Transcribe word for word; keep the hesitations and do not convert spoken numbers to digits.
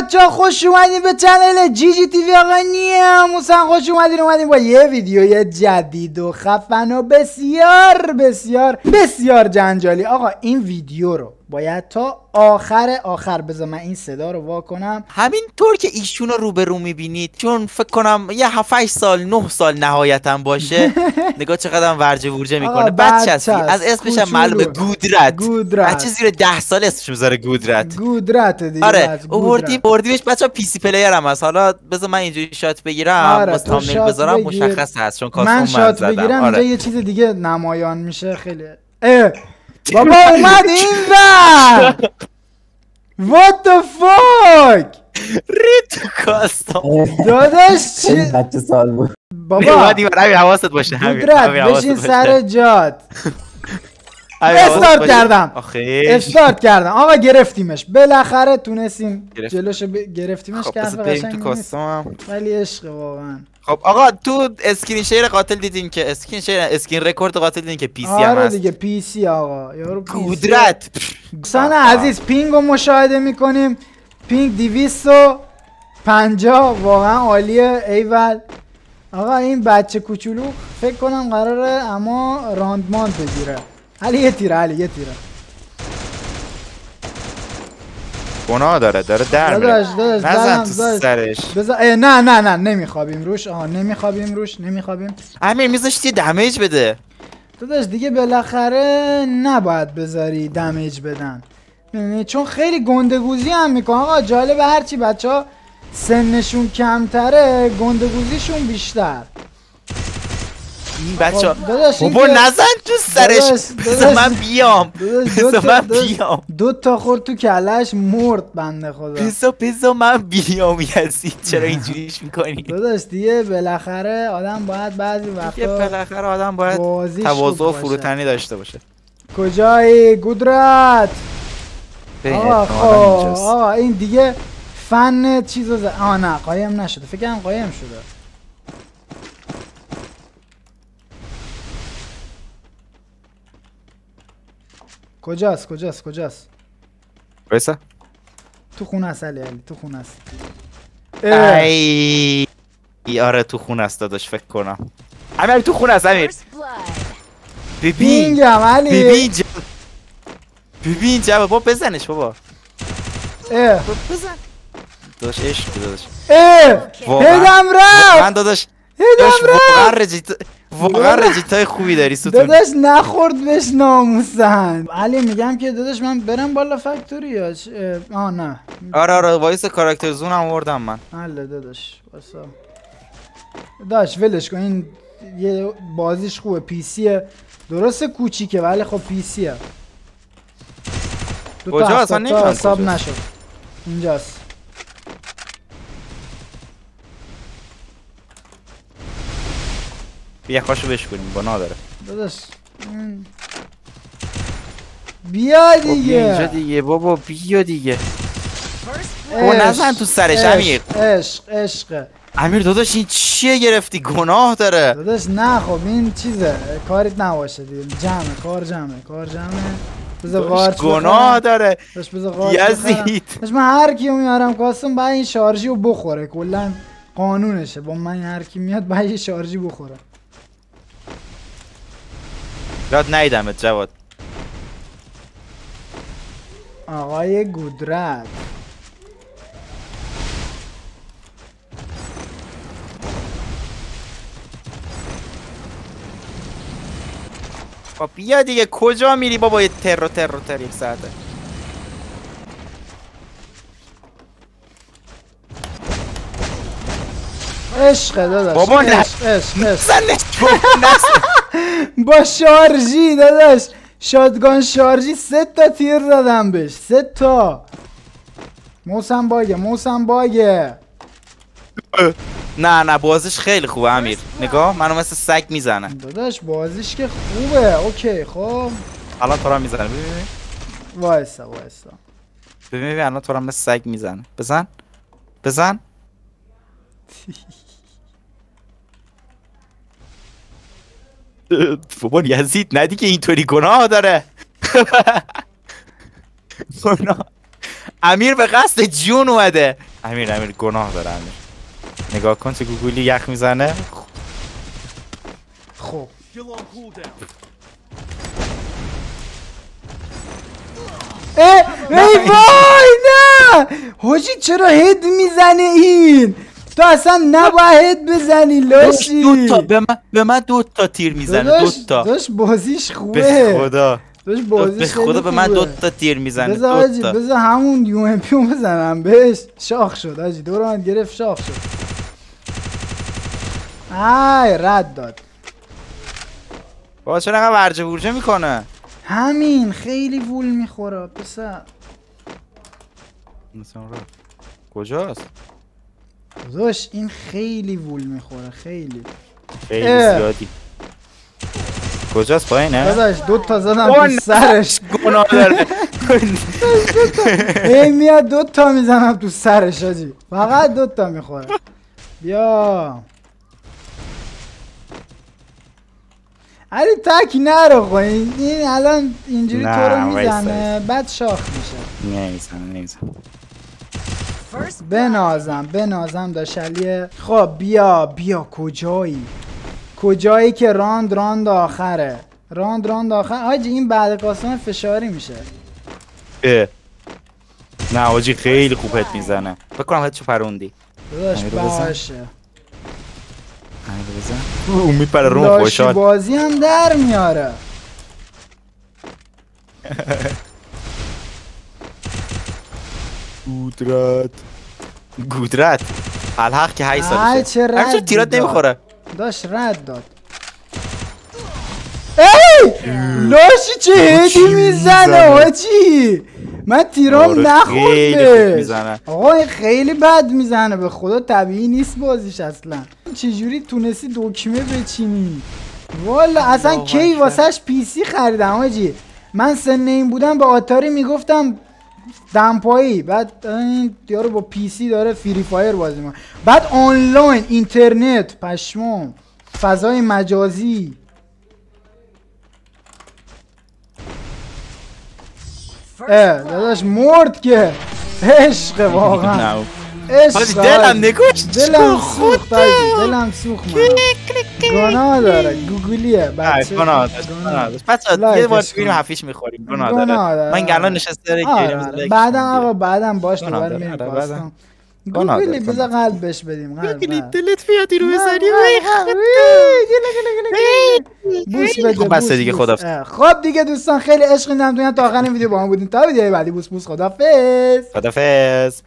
بچه ها خوش اومدین به چنل جی جی تیوی. آقا نیاموسن خوش اومدین اومدیم با یه ویدیوی جدید و خفن و بسیار بسیار بسیار جنجالی. آقا این ویدیو رو باید تا آخر آخر بذار من این صدا رو وا کنم. همینطور که ایشون رو روبرو میبینید، چون فکر کنم یه هفت هشت سال نه سال نهایتا باشه، نگاه چقدر ورجه ورجه میکنه. بچه هستی از اسمش هم معلومه، گودرت. بچه زیر ده سال اسمش میذاره گودرت. گودرت دیگه. آره اوردی بردیش. بچه پی سی پلیر هم هست. حالا بذار من اینجوری شات بگیرم، باز تامنیل بذارم مشخص هست چون کاستوم من شات بگیرم. اینجا یه چیز دیگه نمایان میشه خیلی. بابا اومد این بر What the fuck ریتو کاستم داداش چی بچه سال بود. بابا اومدی برای حواست باشه، همین قدرت بشین سر جات. استارت کردم استارت کردم آقا گرفتیمش بالاخره، تونستیم جلوش گرفتیمش. خب بریم تو کاستم. ولی عشق واقعا. خب آقا تو اسکرین شیر قاتل دیدین که اسکرین شیر اسکرین رکورد قاتل دیدین که پی سی هم هست. آره دیگه پی سی آقا یارو قدرت. دوستان عزیز پینگ رو مشاهده میکنیم، پینگ دویست و پنجاه واقعا عالیه. ایول آقا این بچه کوچولو فکر کنم قراره اما راندمان بگیره. علی یه تیره علی یه تیره گناه داره، داره در میره. نزن تو سرش. نه نه نه نمیخوابیم روش. آها نمیخوابیم روش نمیخوابیم. امیر میذاشتی دمیج بده داداش دیگه. بالاخره نباید بذاری دمیج بدن چون خیلی گندگوزی هم میکنه. آقا جالبه هرچی بچه ها سنشون کمتره گندگوزیشون بیشتر. بچه ها بابا نزن تو سرش، بذار من بیام بذار من بیام دو تا خورد تو کلش مرد بنده خدا. بذار بذار من بیام یزید چرا اینجوریش میکنی داداش دیگه. بالاخره آدم باید بعضی وقتا بالاخره آدم باید تواضع و فروتنی داشته باشه. کجایی گودرت؟ آه این دیگه فن چیزو زد. آه نه قایم نشده، فکرم قایم شده. کجاست کجاست کجاست ویسا؟ تو خونه است علی علی تو خونه است. ای آره تو خونه است داداش فکر کنم. امیر تو خونه است. امیر ببین ببین ببین جواب بابا بزنش بابا. اه بزن داداش عشق داداش. اه هدم رفت من داداش. هدم رفت واقعا. رجیتای خوبی داری ستون داداش. نخورد بهش ناموسن. علی میگم که داداش من برم بالا فکتوری یا آه نه آره آره وایس کاراکتر زون هم آوردم من. حله داداش واسا داداش ولش کن. این یه بازیش خوبه پی سیه درسته کوچیکه ولی خب پی سیه. کجا اصلا نمیدونم حساب نشد. اینجاست بیا خوشو بشکنیم با نادره داداش. بیا دیگه اینجا دیگه بابا بیا دیگه. او نزن تو سرش امیر. عشق عشق امیر داداش این چیه گرفتی گناه داره داداش. نه خب این چیزه کاریت نباشه دیگه. جمع کار جمعه کار جمعه بذار قارچ گناه داره یزید. من هر کیو میارم کاستم باید این شارژی رو بخوره، کلا قانونشه. با من هر کی میاد باید یه شارژی بخوره. یاد نیدمت جواد. آقای گودرت خب بیا دیگه. کجا میری بابا؟ یه تر و تر و تر یک ساعته. عشق داداش بابا عشق عشق با شارژی داداش. شاتگان شارژی سه تا تیر دادم بهش سه تا. موسم باگه موسم باگه. نه نه بازش خیلی خوبه امیر. نگاه منو مثل سگ میزنه داداش. بازش که خوبه اوکی. خب الان تو را میزنه. ببین وایسا وایسا ببین ببین الان تو را مثل سگ میزنه. بزن بزن بابا یزید ندی که اینطوری گناه داره. گناه امیر به قصد جون اومده. امیر امیر گناه داره امیر. نگاه کن چه گوگولی یخ میزنه. خب ای وای نه حاجی چرا هد میزنه این؟ تو اصلا نباید هد بزنی لاشی. دو تا به من به من دو تا تیر میزنه. دو تا داش بازیش خوبه به خدا. داش بازیش خدا به من دو تا تیر میزنه. بذار حاجی بذار همون یو ام پیو بزنم بهش. شاخ شد حاجی دور من گرفت شاخ شد. آی رد داد. بابا چرا انقدر ورجه ورجه میکنه؟ همین خیلی وول میخوره پسر. مثلا رفت کجاست؟ زوش این خیلی وول میخوره خیلی خیلی اه. زیادی کجاست پایینه؟ داداش دو تا زدم تو سرش گناه داره. ای میاد دو تا میزنم تو سرش آجی فقط دو تا میخوره. بیا علی تک نرو خو این الان اینجوری تو رو میزنه بعد شاخ میشه. نمیزنه نمیزنه بنازم بنازم داشلیه. خب بیا بیا کجایی کجایی که راند راند آخره راند راند آخر حاجی این بعد قاسم فشاری میشه. اه. نه حاجی خیلی خوبت میزنه بکنم هدشو پروندی داشت باشه او میپره روم خوشحال بازی هم در میاره. گودرت گودرت الحق که هشت سالشه چه رد تیرات نمیخوره داشت رد داد. ای لاشی چه هدی میزنه حاجی من تیرام نخورده. آقا این خیلی بد میزنه به خدا طبیعی نیست بازیش اصلا. چجوری تونستی دکمه بچینی؟ والا اصلا کی واسهش پی سی خریدم آجی. من سن این بودم به آتاری میگفتم دمپایی بعد این یارو با پی سی داره فری فایر بازی میکنه بعد آنلاین اینترنت پشمام فضای مجازی. اه داداش مرد که عشق واقعا عشق دلم نگوش دلم سوخت دلم سوخت گناه داره گوگلیه بچه گناه داره بچه یه بار بگیریم هفیش میخوریم گناه داره من گلان نشسته بگیریم بعدم آقا بعدم باش نوبر میپاستم گوگلی بذار قلبش بدیم گوگلی دلت بیادی رو بزنیم بوس بده خب بسته دیگه خدافظ. خب دیگه دوستان خیلی عشق می‌کنم تا آخر این ویدیو با ما بودین تا ویدیوی بعدی بوس بوس خدافظ خدافظ.